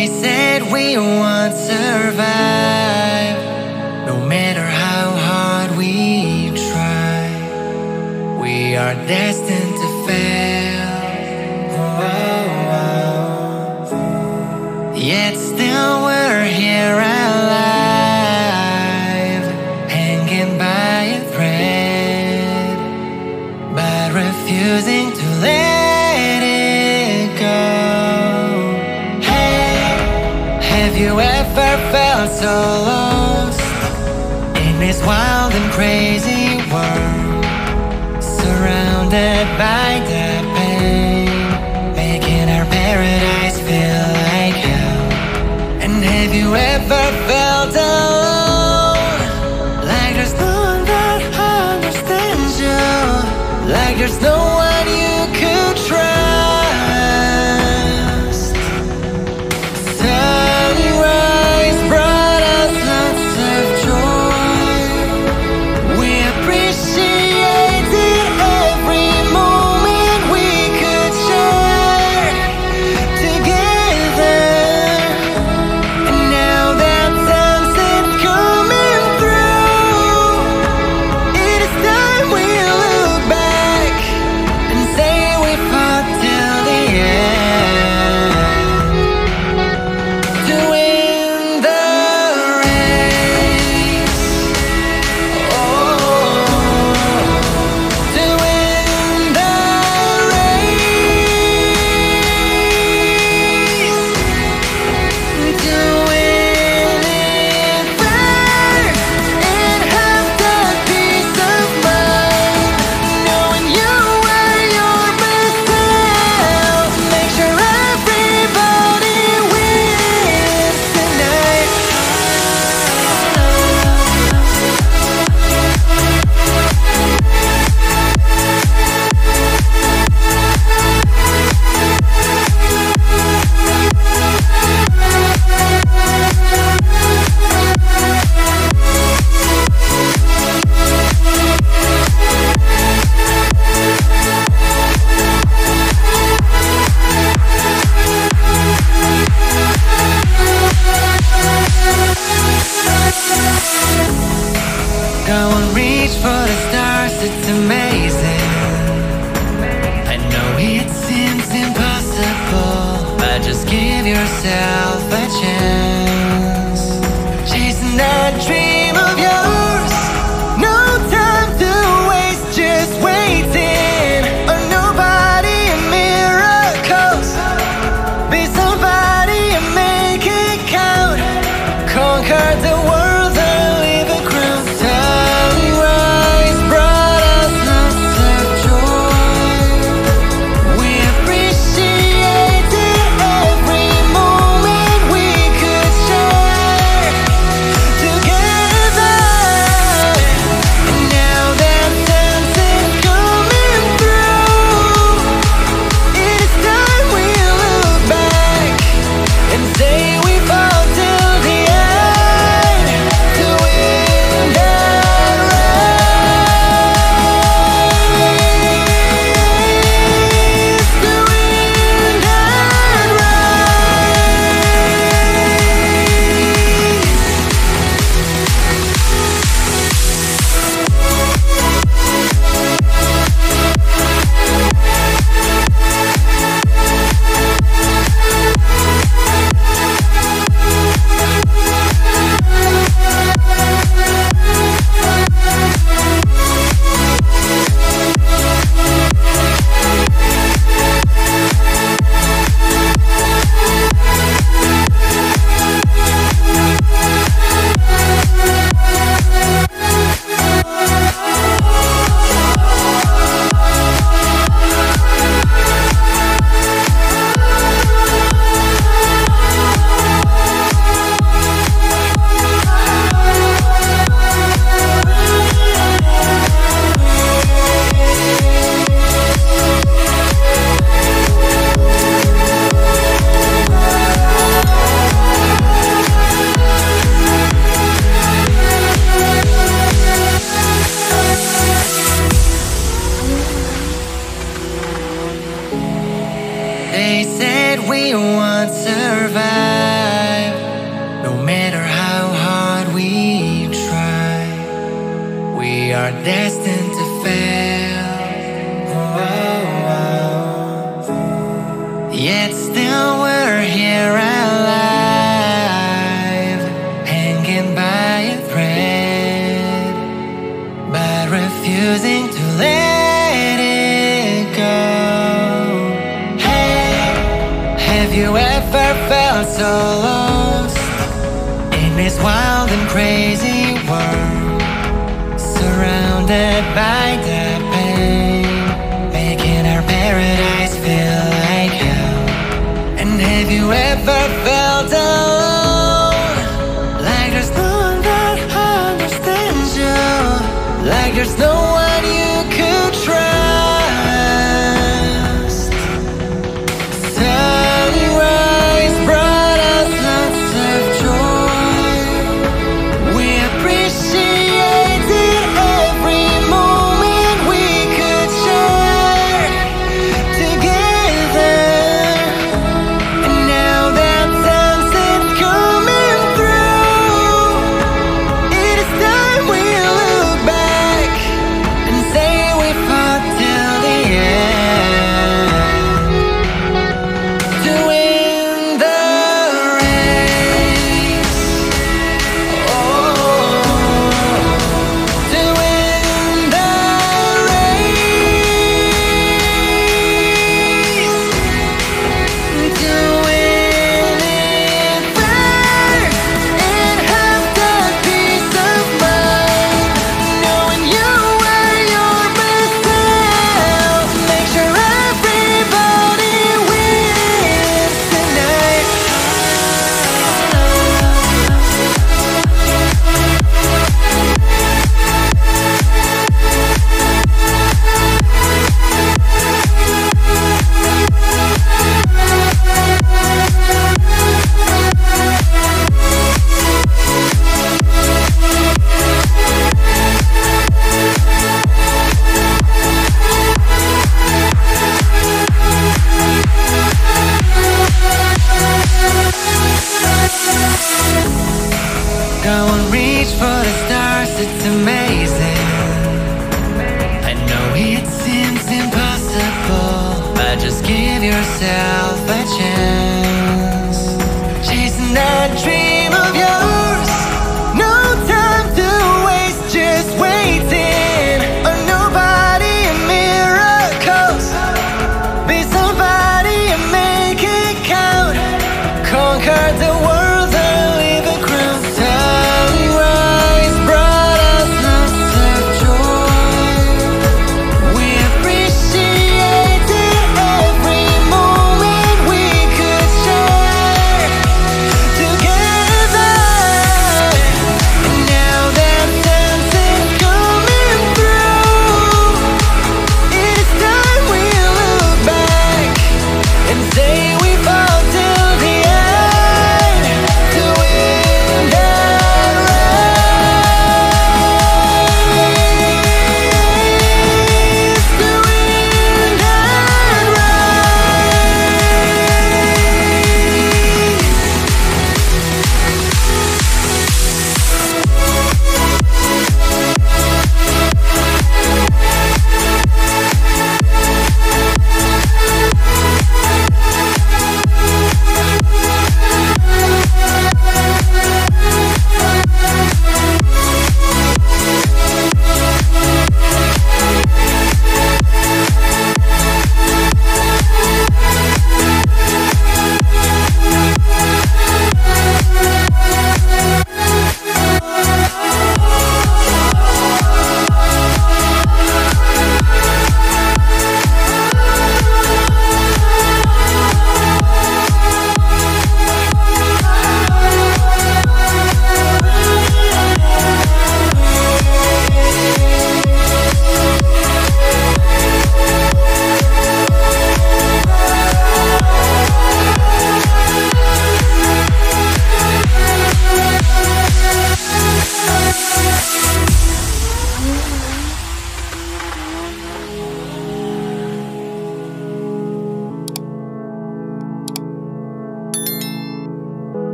They said we won't survive, no matter how hard we try. We are destined to fail, oh, oh, oh. Yet still we're here alive, hanging by a thread, but refusing to let you ever felt so lost in this wild and crazy world, surrounded by the pain, making our paradise feel like hell? And have you ever felt alone, like there's no one that understands you, like there's no one you could trust? Go and reach for the stars, it's amazing. I know it seems impossible, but just give yourself a chance. Chasing that dream of yours, no time to waste, just waiting. Oh, nobody in miracles, be somebody and make it count. Conquer the world. that we once survived, no matter how hard we try. We are destined to fail, yet still we're here alive, hanging by a thread, by refusing to live. Have you ever felt so lost in this wild and crazy world, surrounded by the pain, making our paradise feel like hell? And have you ever felt alone, like there's no one that understands you, like there's no one you could trust?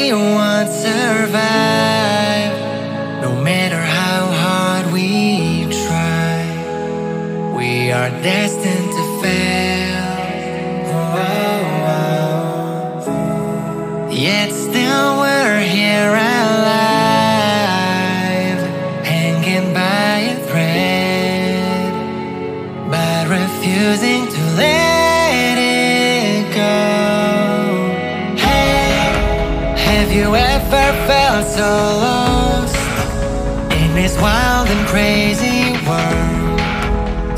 we won't survive, no matter how hard we try. We are destined to fail, yet still we're here alive, hanging by a thread, by refusing to live. Have you ever felt so lost in this wild and crazy world,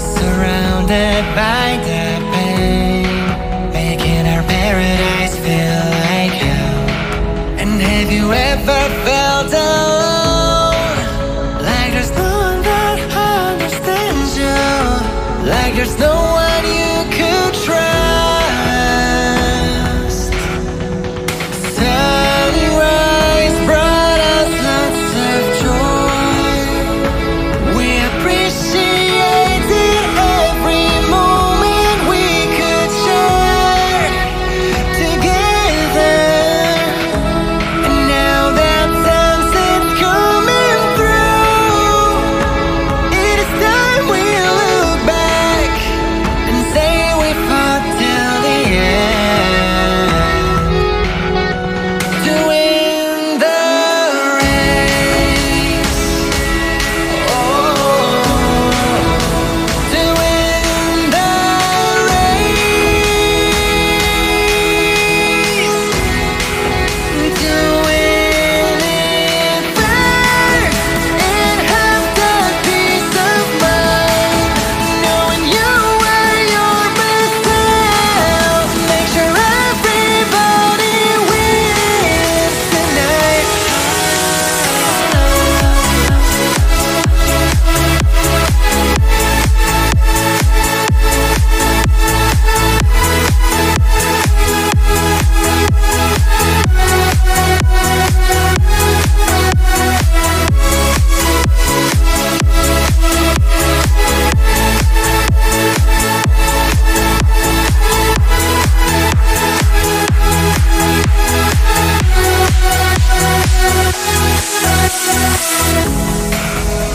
surrounded by the pain, making our paradise feel like hell? And have you ever felt alone, like there's no one that understands you, like there's no one you could trust?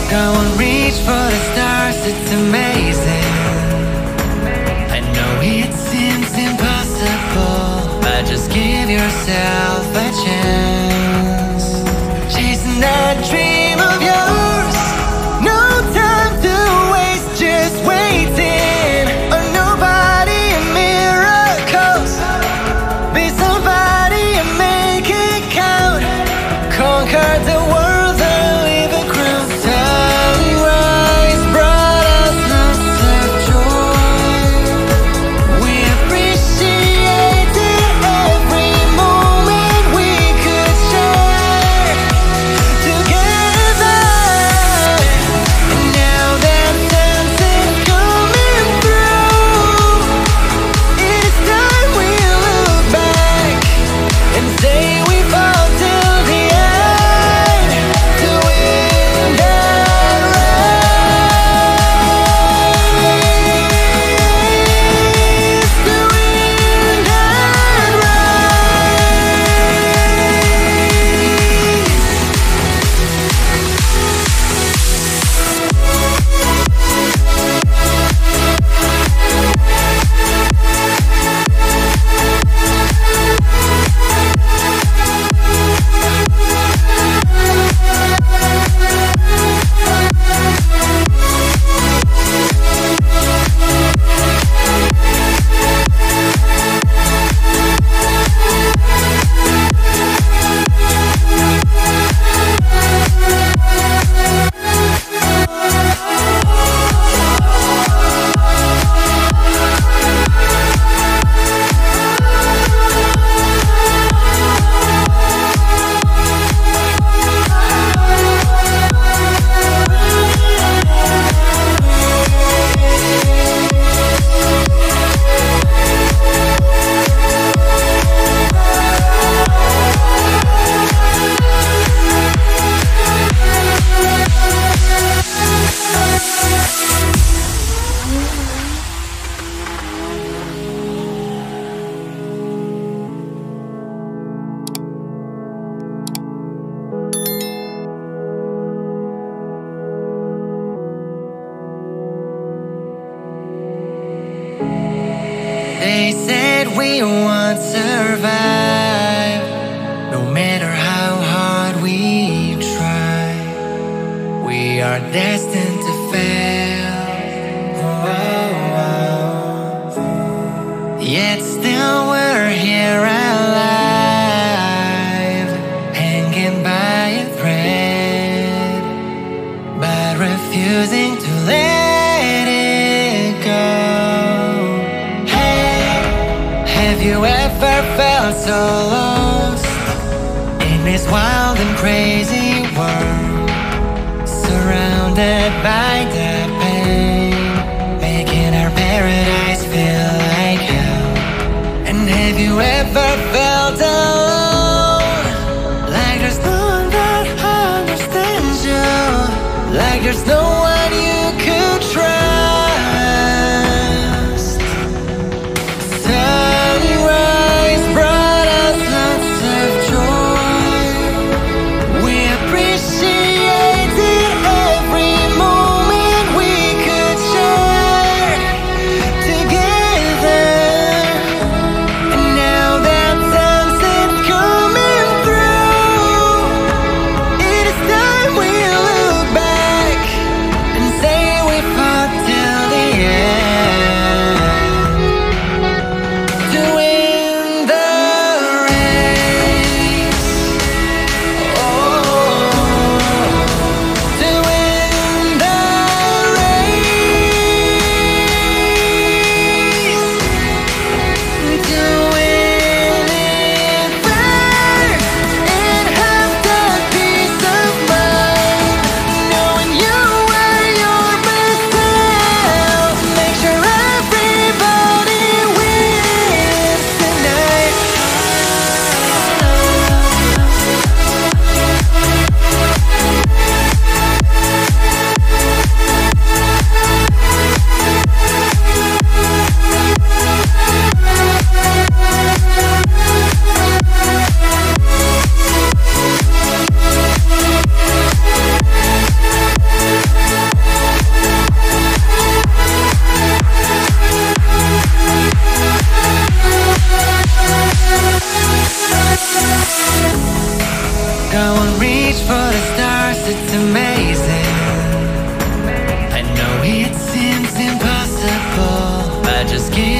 Go and reach for the stars, it's amazing. I know it seems impossible, but just give yourself a chance. Chasing that dream of yours, no time to waste, just waiting on nobody and miracles. Be somebody and make it count. Conquer the world. We we are destined to fail. Oh, oh, oh. Yet still we're here alive, hanging by a thread, but refusing to let it go. Hey, have you ever felt so lost in this wild and crazy world? Surrounded by the pain, making our paradise feel like hell. And have you ever felt alone? Like there's no one that understands you, like there's no one you could trust. Sunrise brought us lots of joy. We appreciate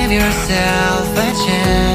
yourself a chance.